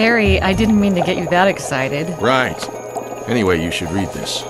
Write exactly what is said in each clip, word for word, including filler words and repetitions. Barry, I didn't mean to get you that excited. Right. Anyway, you should read this.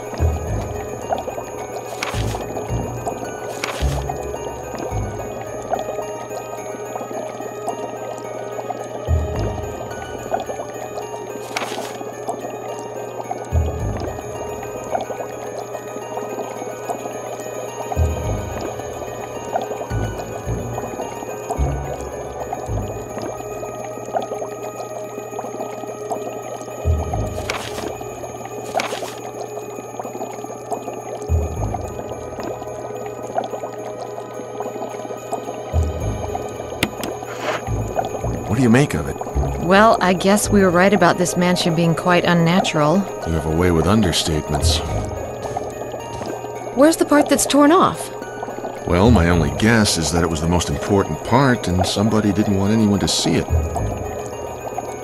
What do you make of it? Well, I guess we were right about this mansion being quite unnatural. You have a way with understatements. Where's the part that's torn off? Well, my only guess is that it was the most important part, and somebody didn't want anyone to see it.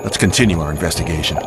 Let's continue our investigation.